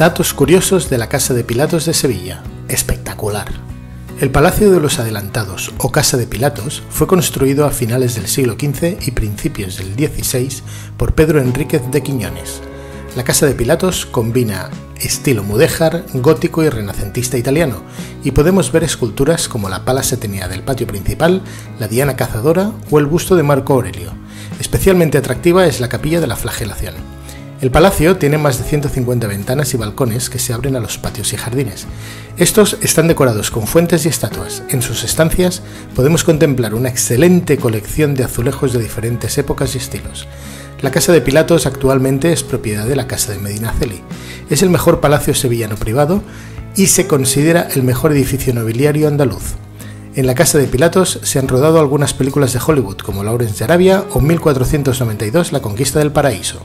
Datos curiosos de la Casa de Pilatos de Sevilla. Espectacular. El Palacio de los Adelantados, o Casa de Pilatos, fue construido a finales del siglo XV y principios del XVI por Pedro Enríquez de Quiñones. La Casa de Pilatos combina estilo mudéjar, gótico y renacentista italiano, y podemos ver esculturas como la Pala Setenia del patio principal, la Diana Cazadora o el busto de Marco Aurelio. Especialmente atractiva es la Capilla de la Flagelación. El palacio tiene más de 150 ventanas y balcones que se abren a los patios y jardines. Estos están decorados con fuentes y estatuas. En sus estancias podemos contemplar una excelente colección de azulejos de diferentes épocas y estilos. La Casa de Pilatos actualmente es propiedad de la Casa de Medinaceli. Es el mejor palacio sevillano privado y se considera el mejor edificio nobiliario andaluz. En la Casa de Pilatos se han rodado algunas películas de Hollywood como Lawrence de Arabia o 1492 La Conquista del Paraíso.